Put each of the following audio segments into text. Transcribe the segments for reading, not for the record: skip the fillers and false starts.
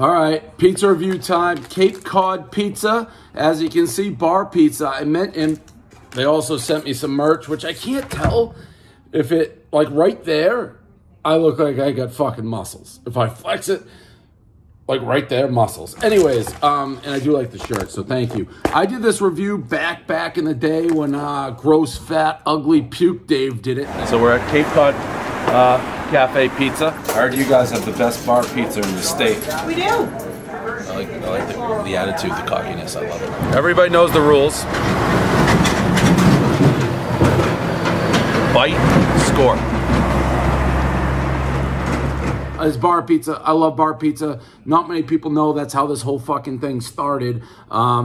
All right, pizza review time. Cape Cod Pizza, as you can see, bar pizza. And they also sent me some merch, which I can't tell if it, like right there, I look like I got fucking muscles. If I flex it, like right there, muscles. Anyways, and I do like the shirt, so thank you. I did this review back in the day when gross, fat, ugly, puke Dave did it. So we're at Cape Cod Cafe Pizza. I heard you guys have the best bar pizza in the state. We do. I like the attitude, the cockiness. I love it. Everybody knows the rules. Bite, score. It's bar pizza. I love bar pizza. Not many people know that's how this whole fucking thing started. I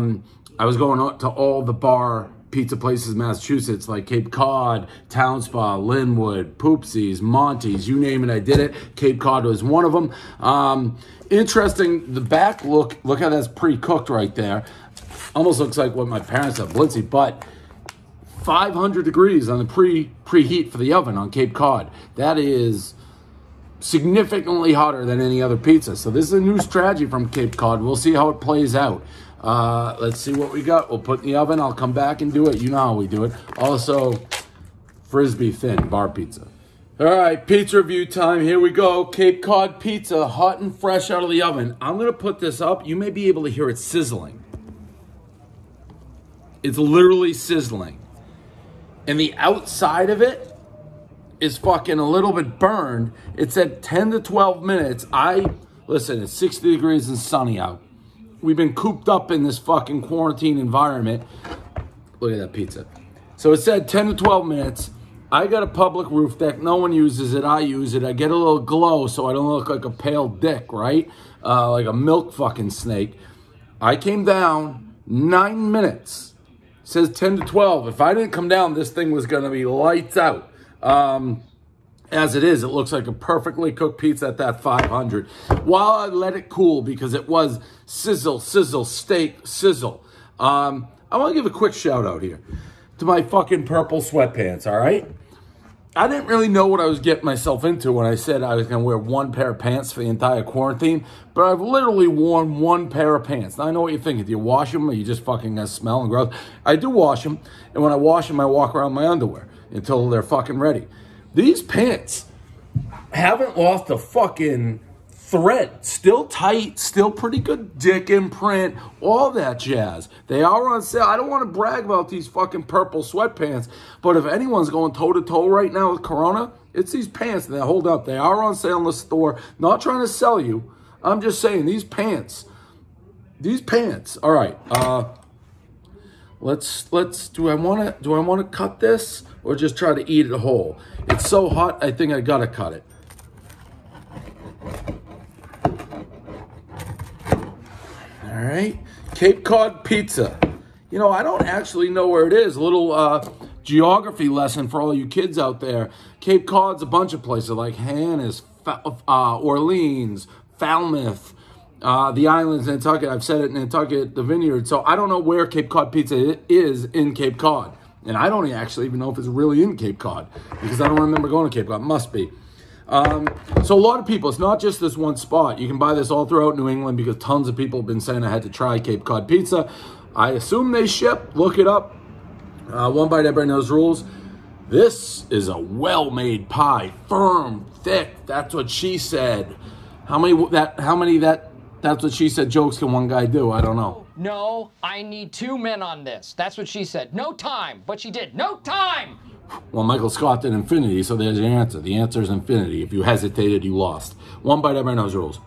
was going to all the bar pizza places in Massachusetts, like Cape Cod, Town Spa, Linwood, Poopsies, Monty's, you name it, I did it. Cape Cod was one of them. Interesting, the back look how that's pre-cooked right there. Almost looks like what my parents have, Blitzy, but 500 degrees on the preheat for the oven on Cape Cod. That is significantly hotter than any other pizza. So this is a new strategy from Cape Cod. We'll see how it plays out. Let's see what we got. We'll put in the oven. I'll come back and do it. You know how we do it. Also, Frisbee thin bar pizza. All right, pizza review time. Here we go. Cape Cod pizza, hot and fresh out of the oven. I'm going to put this up. You may be able to hear it sizzling. It's literally sizzling. And the outside of it is fucking a little bit burned. It's at 10 to 12 minutes. Listen, it's 60 degrees and sunny out. We've been cooped up in this fucking quarantine environment. Look at that pizza. So it said 10 to 12 minutes. I got a public roof deck. No one uses it. I use it. I get a little glow so I don't look like a pale dick, right? Like a milk fucking snake. I came down 9 minutes. It says 10 to 12. If I didn't come down, this thing was going to be lights out. As it is, it looks like a perfectly cooked pizza at that 500. While I let it cool, because it was sizzle, sizzle, steak, sizzle. I want to give a quick shout out here to my fucking purple sweatpants, all right? I didn't really know what I was getting myself into when I said I was going to wear one pair of pants for the entire quarantine, but I've literally worn one pair of pants. Now, I know what you're thinking. Do you wash them or you just fucking smell and gross? I do wash them, and when I wash them, I walk around my underwear until they're fucking ready. These pants haven't lost a fucking thread. Still tight, still pretty good dick imprint, all that jazz. They are on sale. I don't want to brag about these fucking purple sweatpants, but if anyone's going toe-to-toe right now with Corona, it's these pants that hold up. They are on sale in the store. Not trying to sell you. I'm just saying these pants. All right. Let's do I wanna cut this or just try to eat it whole? It's so hot I think I gotta cut it. Alright. Cape Cod Pizza. You know, I don't actually know where it is. A little geography lesson for all you kids out there. Cape Cod's a bunch of places like Hannah's, Orleans, Falmouth. The islands, Nantucket, I've said it, Nantucket, the vineyard. So I don't know where Cape Cod Pizza is in Cape Cod. And I don't actually even know if it's really in Cape Cod because I don't remember going to Cape Cod. Must be. So a lot of people, it's not just this one spot. You can buy this all throughout New England because tons of people have been saying I had to try Cape Cod Pizza. I assume they ship. Look it up. One bite, everybody knows rules. This is a well-made pie. Firm, thick. That's what she said. That's what she said. Jokes can one guy do? I don't know. No, I need two men on this. That's what she said. No time, but she did. No time! Well, Michael Scott did infinity, so there's your answer. The answer is infinity. If you hesitated, you lost. One bite, everybody knows rules.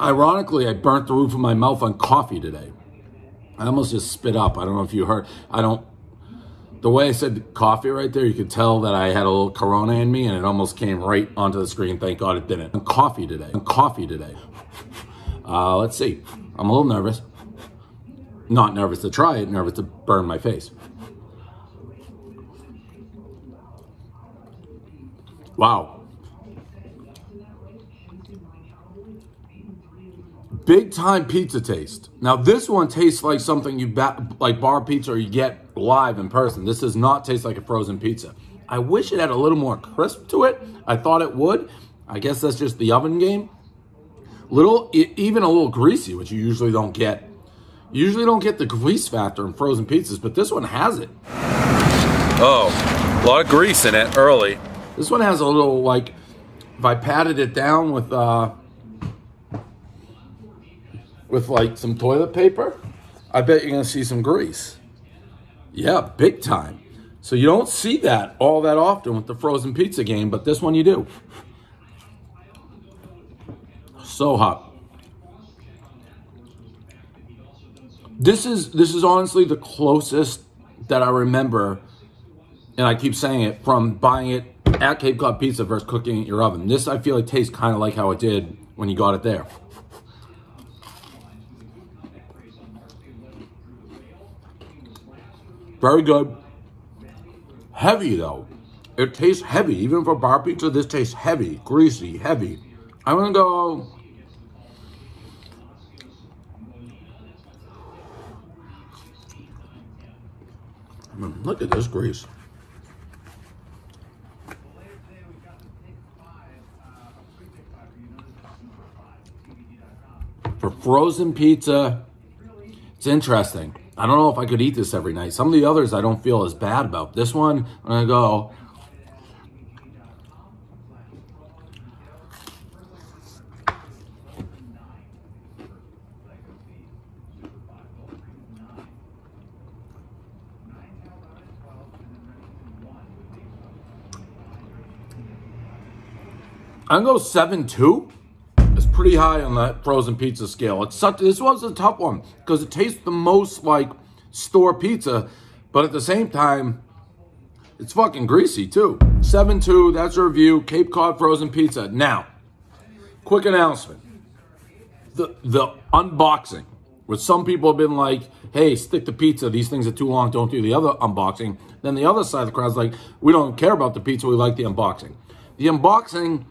Ironically, I burnt the roof of my mouth on coffee today. I almost just spit up. I don't know if you heard. The way I said coffee right there, you could tell that I had a little Corona in me and it almost came right onto the screen. Thank God it didn't. Coffee today. Let's see. I'm a little nervous. Not nervous to try it, nervous to burn my face. Wow. Big time pizza taste. Now this one tastes like something you like bar pizza or you get live in person. This does not taste like a frozen pizza. I wish it had a little more crisp to it. I thought it would. I guess that's just the oven game. Little, even a little greasy, which you usually don't get. You usually don't get the grease factor in frozen pizzas, but this one has it. Oh, a lot of grease in it early. This one has a little, like, if I patted it down with like some toilet paper, I bet you're gonna see some grease. Yeah, big time. So you don't see that all that often with the frozen pizza game, but this one you do. So hot. This is honestly the closest that I remember, and I keep saying it, from buying it at Cape Cod Pizza versus cooking it in your oven. This, I feel like, tastes kind of like how it did when you got it there. Very good. Heavy, though. It tastes heavy. Even for bar pizza, this tastes heavy, greasy, heavy. I'm gonna go 5. Look at this grease. For frozen pizza, it's interesting. I don't know if I could eat this every night. Some of the others I don't feel as bad about. This one, I'm gonna go 7.2. It's pretty high on that frozen pizza scale. It's such, this one's a tough one because it tastes the most like store pizza, but at the same time, it's fucking greasy too. 7.2, that's your review, Cape Cod frozen pizza. Now, quick announcement. The unboxing, which some people have been like, hey, stick to pizza, these things are too long, don't do the other unboxing. Then the other side of the crowd's like, we don't care about the pizza, we like the unboxing. The unboxing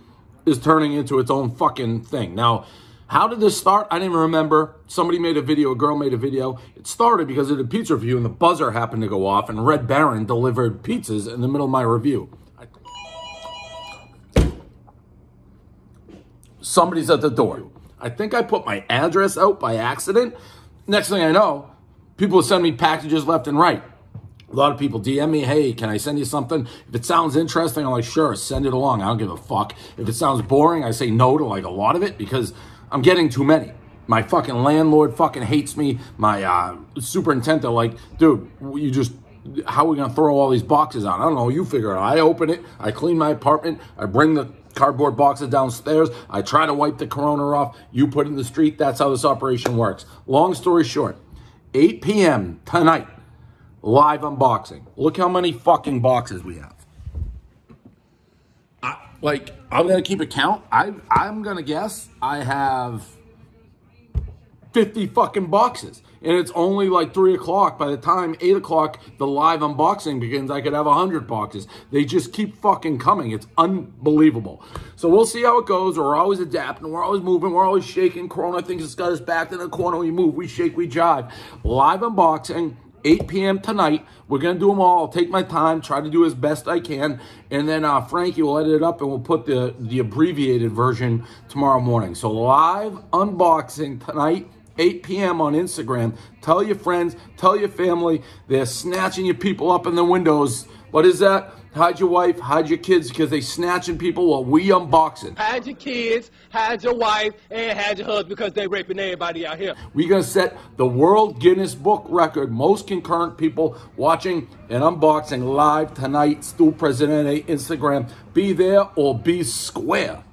is turning into its own fucking thing. Now, how did this start? I didn't even remember. Somebody made a video, a girl made a video. It started because of the pizza review and the buzzer happened to go off and Red Baron delivered pizzas in the middle of my review. Somebody's at the door. I think I put my address out by accident. Next thing I know, people send me packages left and right. A lot of people DM me, hey, can I send you something? If it sounds interesting, I'm like, sure, send it along. I don't give a fuck. If it sounds boring, I say no to like a lot of it because I'm getting too many. My fucking landlord fucking hates me. My superintendent, like, dude, you just, how are we going to throw all these boxes out? I don't know. You figure it out. I open it. I clean my apartment. I bring the cardboard boxes downstairs. I try to wipe the corona off. You put it in the street. That's how this operation works. Long story short, 8 p.m. tonight. Live unboxing. Look how many fucking boxes we have. I'm going to keep a count. I'm going to guess I have 50 fucking boxes. And it's only like 3 o'clock. By the time 8 o'clock the live unboxing begins, I could have 100 boxes. They just keep fucking coming. It's unbelievable. So we'll see how it goes. We're always adapting. We're always moving. We're always shaking. Corona thinks it's got us back in the corner. We move. We shake. We jive. Live unboxing. 8 p.m. tonight. We're going to do them all. I'll take my time, try to do as best I can. And then Frankie will edit it up and we'll put the abbreviated version tomorrow morning. So live unboxing tonight, 8 p.m. on Instagram. Tell your friends, tell your family. They're snatching your people up in the windows. What is that? Hide your wife, hide your kids, because they snatching people while we unboxing. Hide your kids, hide your wife, and hide your husband, because they raping everybody out here. We're going to set the World Guinness Book record, most concurrent people watching and unboxing live tonight. Stoolpresidente Instagram. Be there or be square.